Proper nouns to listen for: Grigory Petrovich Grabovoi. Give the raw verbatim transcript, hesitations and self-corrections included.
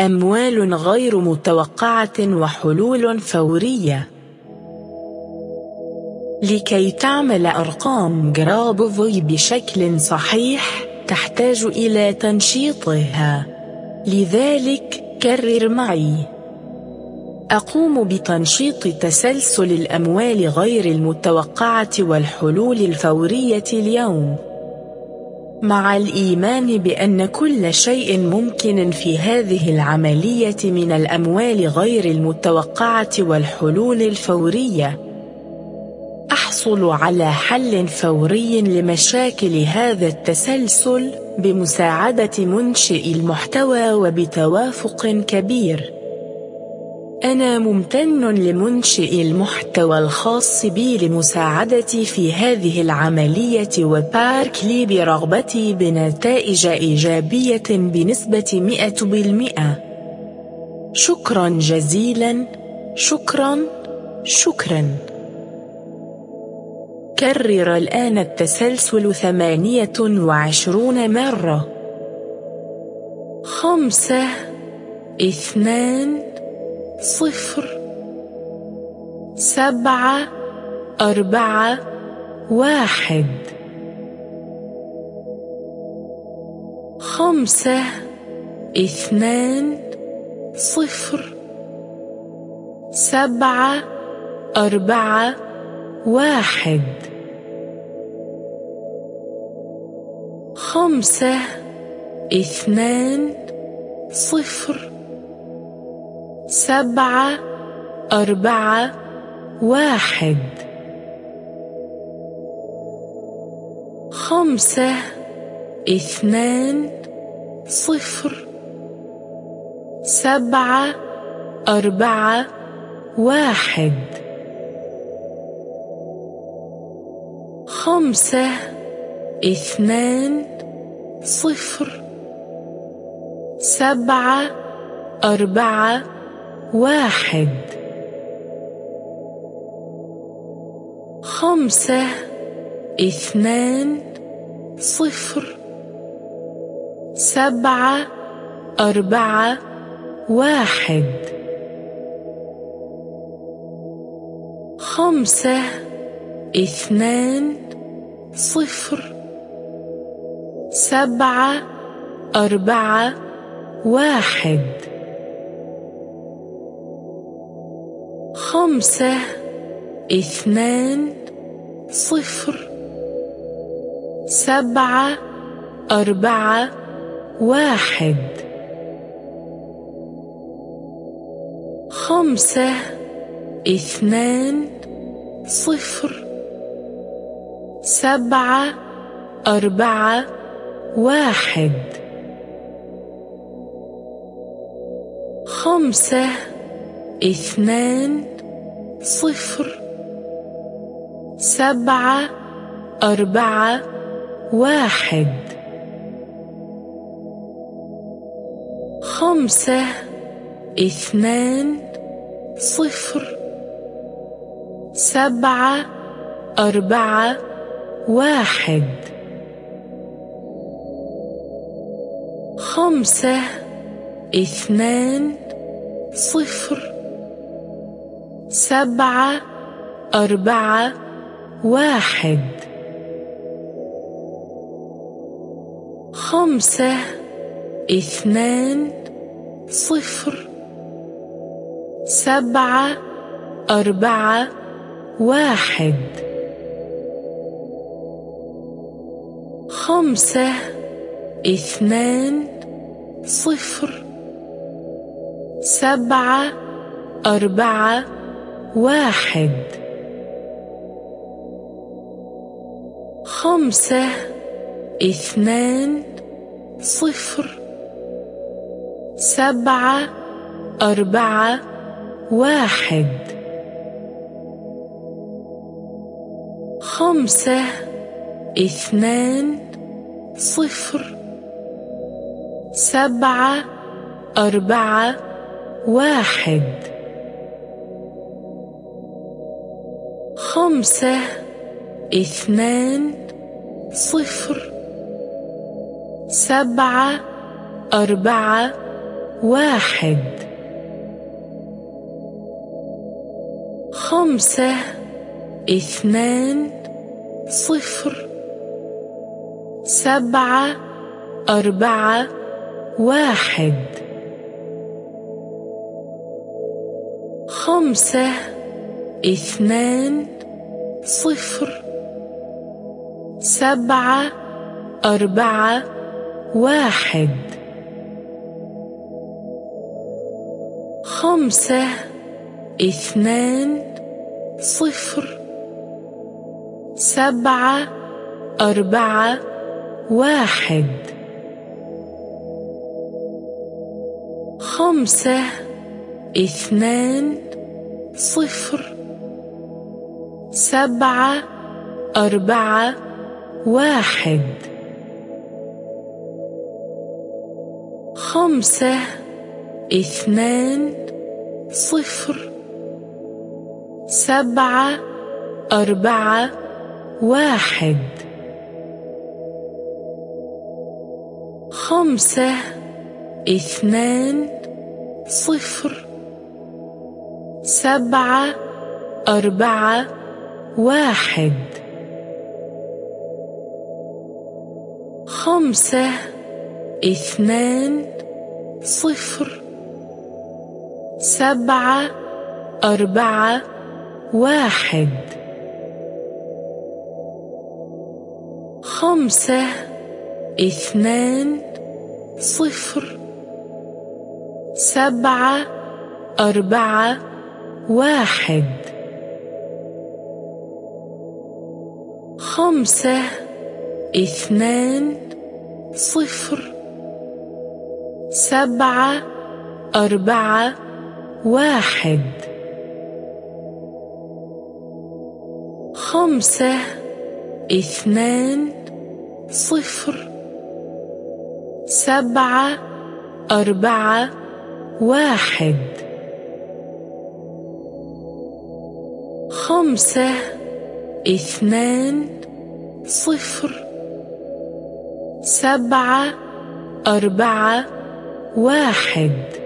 أموال غير متوقعة وحلول فورية. لكي تعمل أرقام جرابوفوي بشكل صحيح، تحتاج إلى تنشيطها. لذلك، كرر معي. أقوم بتنشيط تسلسل الأموال غير المتوقعة والحلول الفورية اليوم، مع الإيمان بأن كل شيء ممكن في هذه العملية من الأموال غير المتوقعة والحلول الفورية. أحصل على حل فوري لمشاكل هذا التسلسل بمساعدة منشئ المحتوى وبتوافق كبير. أنا ممتن لمنشئ المحتوى الخاص بي لمساعدتي في هذه العملية، وبارك لي برغبتي بنتائج إيجابية بنسبة مئة بالمئة. شكراً جزيلاً، شكراً، شكراً. كرر الآن التسلسل ثمانية وعشرون مرة. خمسة، اثنان، صفر، سبعة، أربعة، واحد. خمسة، اثنان، صفر، سبعة، أربعة، واحد. خمسة، اثنان، صفر، سبعة، أربعة، واحد. خمسة، اثنان، صفر، سبعة، أربعة، واحد. خمسة، اثنان، صفر، سبعة، أربعة، واحد. خمسة، اثنان، صفر، سبعة، أربعة، واحد. خمسة، اثنان، صفر، سبعة، أربعة، واحد. خمسة، اثنان، صفر، سبعة، أربعة، واحد. خمسة، اثنان، صفر، سبعة، أربعة، واحد. خمسة، اثنان، صفر، سبعة، أربعة، واحد. خمسة، اثنان، صفر، سبعة، أربعة، واحد. خمسة، اثنان، صفر، سبعة، أربعة، واحد. خمسة، اثنان، صفر، سبعة، أربعة، واحد. خمسة، اثنان، صفر، سبعة، أربعة، واحد. خمسة، اثنان، صفر، سبعة، أربعة، واحد. خمسة، اثنان، صفر، سبعة، أربعة، واحد. خمسة، اثنان، صفر، سبعة، أربعة، واحد، خمسة، اثنان، صفر، سبعة، أربعة، واحد، خمسة، اثنان، صفر، سبعة، أربعة، واحد، خمسة، اثنان، صفر، سبعة، أربعة، واحد، خمسة، اثنان، صفر، سبعة، أربعة، واحد، خمسة، اثنان، صفر، سبعة، أربعة، واحد، خمسة، اثنان، صفر، سبعة، أربعة، واحد، خمسة، اثنان، صفر، سبعة، أربعة، واحد، خمسة، اثنان، صفر، سبعة، أربعة، واحد، خمسة، اثنان، صفر، سبعة، أربعة، واحد، خمسة، اثنان، صفر، سبعة، أربعة، واحد، خمسة، اثنان، صفر، سبعة، أربعة، واحد.